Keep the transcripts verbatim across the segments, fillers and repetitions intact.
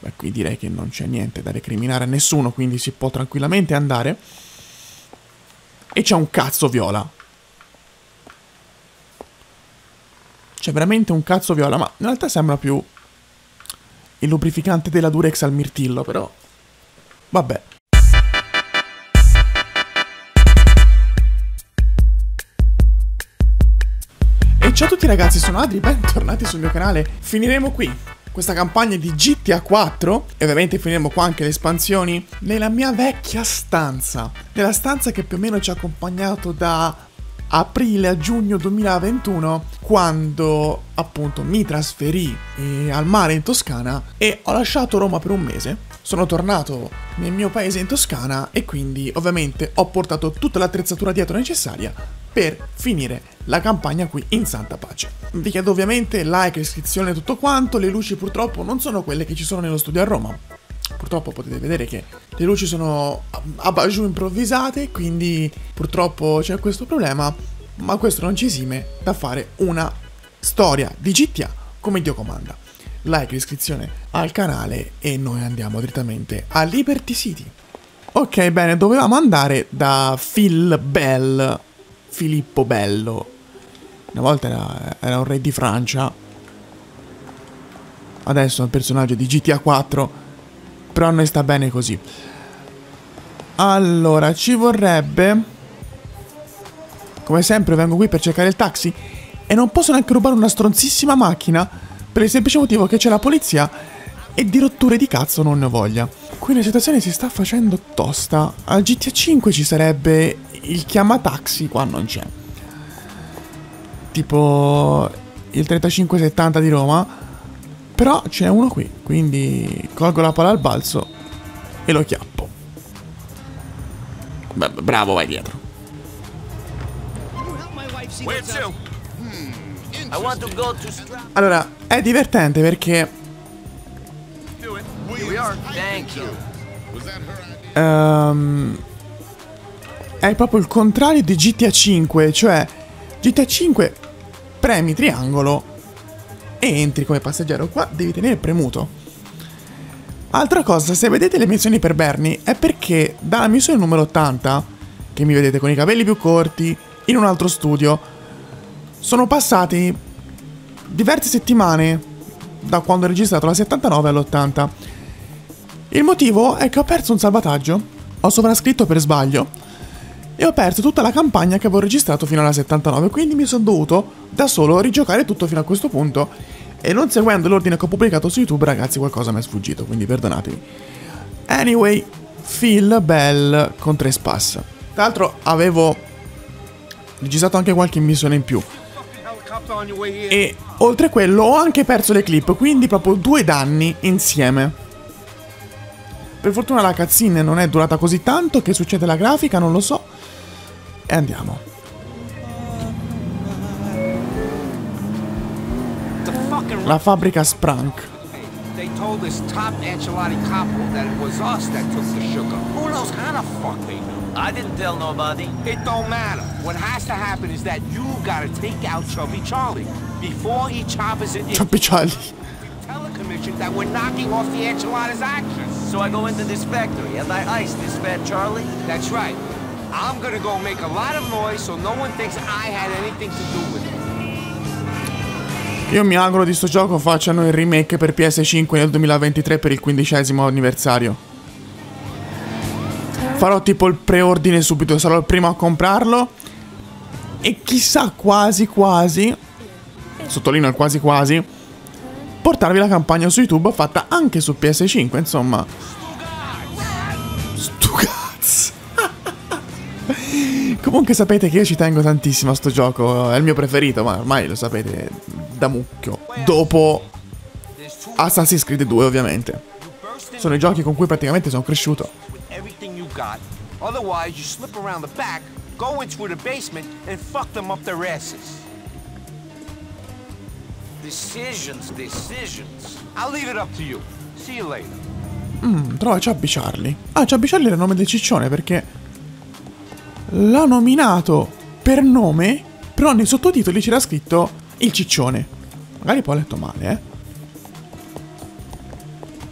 Beh, qui direi che non c'è niente da recriminare a nessuno, quindi si può tranquillamente andare. E c'è un cazzo viola. C'è veramente un cazzo viola, ma in realtà sembra più il lubrificante della Durex al mirtillo, però vabbè. E ciao a tutti ragazzi, sono Adri, bentornati sul mio canale. Finiremo qui questa campagna di GTA quattro e ovviamente finiremo qua anche le espansioni nella mia vecchia stanza, nella stanza che più o meno ci ha accompagnato da aprile a giugno duemilaventuno, quando appunto mi trasferì eh, al mare in Toscana e ho lasciato Roma per un mese. Sono tornato nel mio paese in Toscana e quindi ovviamente ho portato tutta l'attrezzatura dietro necessaria per finire la campagna qui in santa pace. Vi chiedo ovviamente like, iscrizione e tutto quanto. Le luci purtroppo non sono quelle che ci sono nello studio a Roma. Purtroppo potete vedere che le luci sono a bajú improvvisate, quindi purtroppo c'è questo problema, ma questo non ci esime da fare una storia di G T A come Dio comanda. Like, iscrizione al canale e noi andiamo direttamente a Liberty City. Ok, bene, dovevamo andare da Phil Bell, Filippo Bello. Una volta era, era un re di Francia, adesso è un personaggio di GTA quattro. Però a noi sta bene così. Allora, ci vorrebbe... Come sempre vengo qui per cercare il taxi e non posso neanche rubare una stronzissima macchina per il semplice motivo che c'è la polizia e di rotture di cazzo non ne ho voglia. Qui la situazione si sta facendo tosta. Al GTA cinque ci sarebbe il chiamataxi, qua non c'è. Tipo il trentacinque settanta di Roma... Però c'è uno qui, quindi colgo la palla al balzo e lo chiappo. Beh, bravo, vai dietro. Allora, è divertente perché... Um, è proprio il contrario di GTA cinque, cioè GTA cinque premi triangolo e entri come passeggero, qua devi tenere premuto. Altra cosa, se vedete le missioni per Bernie è perché dalla missione numero ottanta, che mi vedete con i capelli più corti in un altro studio, sono passati diverse settimane da quando ho registrato la settantanove all'ottanta. Il motivo è che ho perso un salvataggio, ho sovrascritto per sbaglio e ho perso tutta la campagna che avevo registrato fino alla settantanove, quindi mi sono dovuto da solo rigiocare tutto fino a questo punto e non seguendo l'ordine che ho pubblicato su YouTube, ragazzi, qualcosa mi è sfuggito, quindi perdonatemi. Anyway, Phil Bell con tre spass. Tra l'altro avevo registrato anche qualche missione in più e oltre a quello ho anche perso le clip, quindi proprio due danni insieme. Per fortuna la cutscene non è durata così tanto. Che succede alla grafica non lo so. E andiamo. La fabbrica Sprunk. I didn't tell nobody. It don't matter. What has to happen is that you gotta take out Chubby Charlie before he chops it. Chubby Charlie. That we're knocking off the Ancelotti's actions. So I go into this factory and I ice this fat Charlie? That's right. I'm gonna go make a lot of noise so no one thinks I had anything to do with it. Io mi auguro di sto gioco facciano il remake per P S cinque nel duemilaventitré per il quindicesimo anniversario. Farò tipo il preordine subito, sarò il primo a comprarlo e chissà quasi quasi, sottolineo il quasi quasi, portarvi la campagna su YouTube fatta anche su P S cinque, insomma. Stu cazzo. Comunque sapete che io ci tengo tantissimo a sto gioco, è il mio preferito, ma ormai lo sapete da mucchio. Dopo Assassin's Creed due, ovviamente. Sono i giochi con cui praticamente sono cresciuto. Decisions, decisions. I'll leave it up to you. See you later. Mm, trova Chubby Charlie. Ah, Chubby Charlie era il nome del ciccione perché l'ho nominato per nome, però nei sottotitoli c'era scritto il ciccione. Magari poi ho letto male, eh.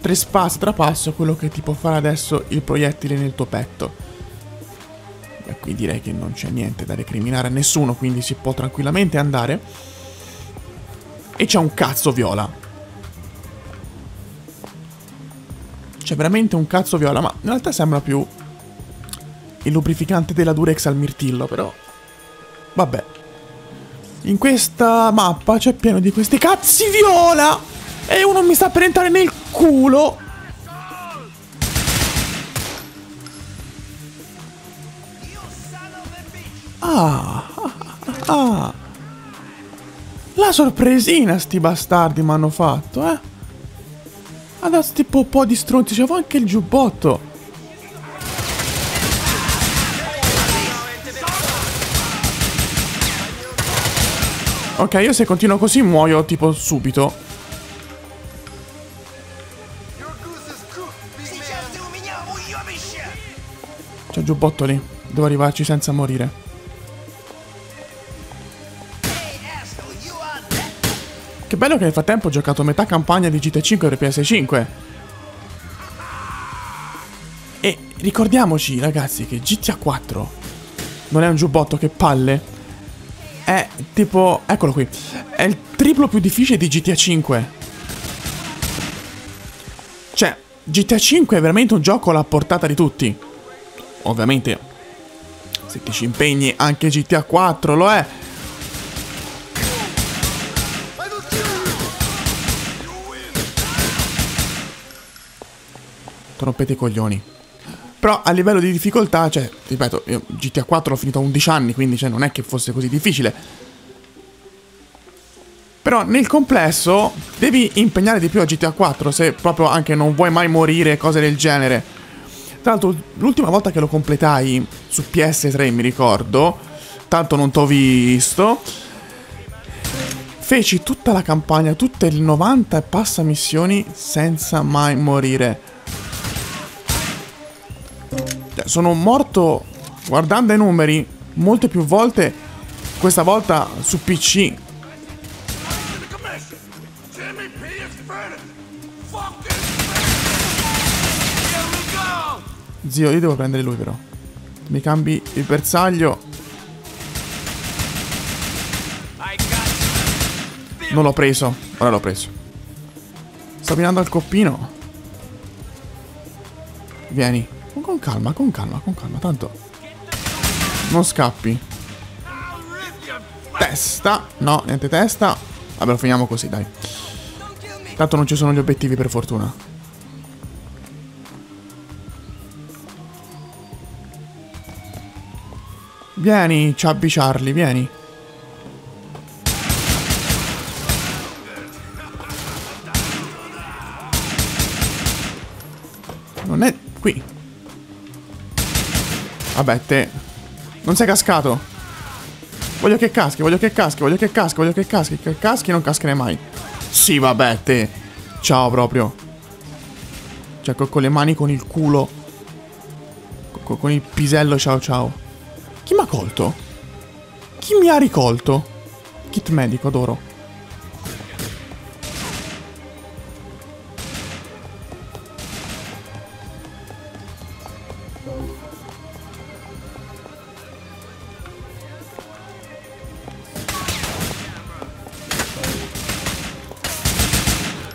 trespasso, trapasso quello che ti può fare adesso il proiettile nel tuo petto. E qui direi che non c'è niente da recriminare a nessuno, quindi si può tranquillamente andare. E c'è un cazzo viola. C'è veramente un cazzo viola, ma in realtà sembra più il lubrificante della Durex al mirtillo, però vabbè. In questa mappa c'è pieno di questi cazzi viola! E uno mi sta per entrare nel culo! Ah, ah, ah. La sorpresina sti bastardi mi hanno fatto, eh! Adesso tipo un po' di stronzi, c'avevo anche il giubbotto! Ok, io se continuo così muoio tipo subito. C'è il giubbotto lì. Devo arrivarci senza morire. Che bello che nel frattempo ho giocato metà campagna di G T A cinque per P S cinque. E ricordiamoci ragazzi che G T A quattro non è un giubbotto, che palle. È tipo... eccolo qui. È il triplo più difficile di G T A cinque. Cioè, G T A cinque è veramente un gioco alla portata di tutti. Ovviamente, se ti ci impegni, anche G T A quattro lo è. Trompete i coglioni. Però a livello di difficoltà, cioè, ripeto, io G T A quattro l'ho finito a undici anni, quindi cioè, non è che fosse così difficile. Però nel complesso devi impegnare di più a G T A quattro se proprio anche non vuoi mai morire, cose del genere. Tra l'altro l'ultima volta che lo completai su P S tre mi ricordo, tanto non t'ho visto, feci tutta la campagna, tutte le novanta e passa missioni senza mai morire. Sono morto, guardando i numeri, molte più volte, questa volta su P C. Zio, io devo prendere lui però. Mi cambi il bersaglio. Non l'ho preso, ora l'ho preso. Sto mirando al coppino. Vieni. Con calma, con calma, con calma, tanto non scappi. Testa. No, niente testa. Vabbè, lo finiamo così, dai. Tanto non ci sono gli obiettivi, per fortuna. Vieni, Chubby Charlie, vieni. Non è qui. Vabbè, te... non sei cascato. Voglio che caschi, voglio che caschi, voglio che caschi, voglio che caschi, che caschi, non caschi mai. Sì, vabbè, te... ciao, proprio. Cioè, con le mani, con il culo. Con, con il pisello, ciao, ciao. Chi mi ha colto? Chi mi ha ricolto? Kit medico, adoro.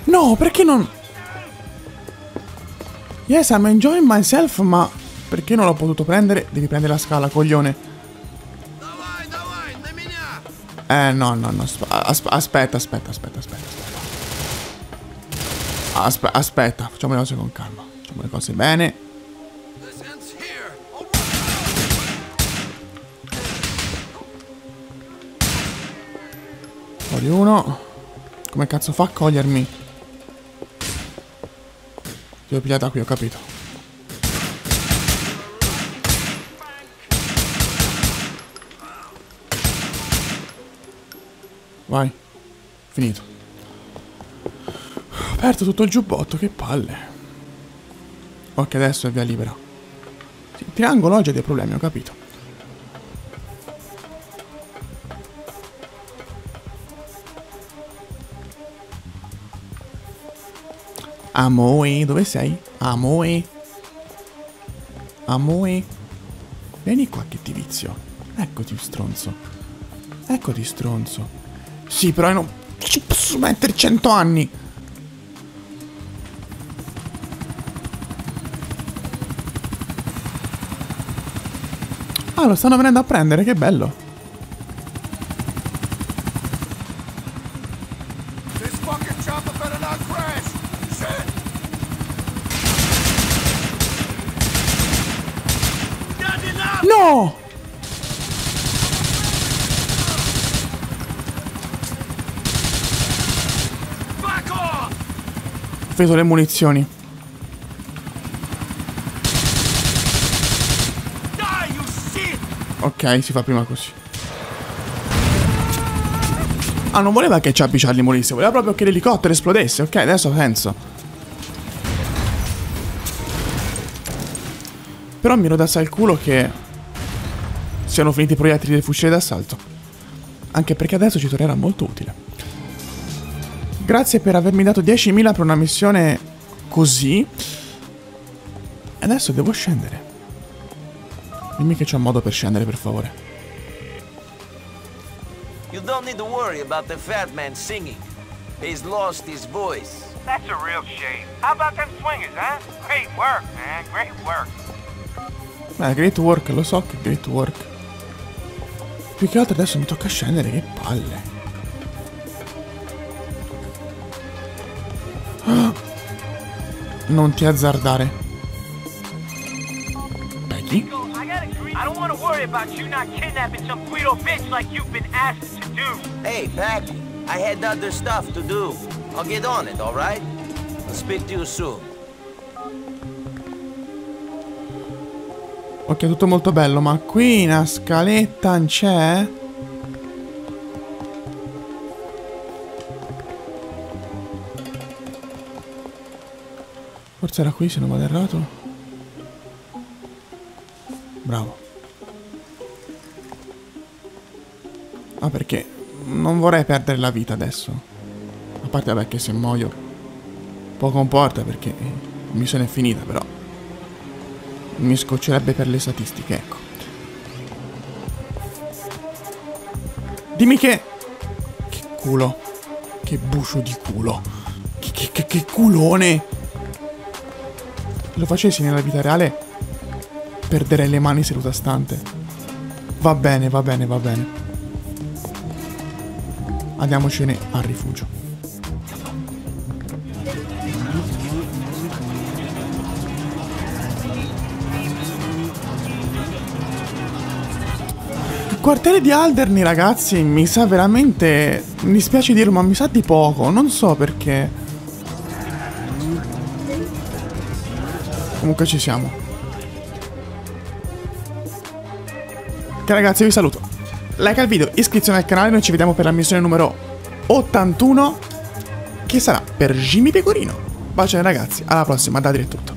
No, perché non... Yes, I'm enjoying myself, ma... perché non l'ho potuto prendere? Devi prendere la scala, coglione. Eh, no, no, no. Asp aspetta, aspetta, aspetta, aspetta. Asp aspetta, facciamo le cose con calma. Facciamo le cose bene. Fuori uno. Come cazzo fa a cogliermi? L'ho pigliata qui, ho capito. Vai. Finito. Ho aperto tutto il giubbotto, che palle. Ok, adesso è via libera. Sì, triangolo oggi ha dei problemi, ho capito. Amoe, dove sei? Amoe. Amoe. Vieni qua che ti vizio. Eccoti stronzo. Eccoti stronzo. Sì, però io non ci posso mettere cento anni. Ah, lo stanno venendo a prendere, che bello. No! Ho preso le munizioni. Ok, si fa prima così. Ah, non voleva che Chubby Charlie morisse, voleva proprio che l'elicottero esplodesse. Ok, adesso ha senso. Però mi ero da al culo che siano finiti i proiettili del fucile d'assalto. Anche perché adesso ci tornerà molto utile. Grazie per avermi dato diecimila per una missione così. Adesso devo scendere. Dimmi che c'è un modo per scendere, per favore. You don't need to worry about the fat man singing. He's lost his voice. That's a real shame. How about them swingers, huh? Great work, man. Great work. Eh, great work, lo so che great work. Più che altro adesso mi tocca scendere, che palle. Ah! Non ti azzardare. Peggy? I don't want to worry about you not kidnapping some guido bitch like you've been asked to do. Hey, Peggy, I had other stuff to do. I'll get on it, all right? I'll speak to you soon. Ok, tutto molto bello, ma qui una scaletta non c'è? Forse era qui, se non vado errato. Bravo. Ah, perché non vorrei perdere la vita adesso. A parte, vabbè, che se muoio poco importa perché mi sono finita, però mi scoccerebbe per le statistiche, ecco. Dimmi che... Che culo. Che bucio di culo. Che, che, che, che culone. Lo facessi nella vita reale, perderei le mani seduta stante. Va bene, va bene, va bene. Andiamocene al rifugio. Il quartiere di Alderney, ragazzi, mi sa veramente... Mi dispiace dirlo, ma mi sa di poco. Non so perché. Comunque ci siamo. Ok, ragazzi, vi saluto. Like al video, iscrizione al canale. Noi ci vediamo per la missione numero ottantuno, che sarà per Jimmy Pecorino. Bacione, ragazzi. Alla prossima. Da direttore.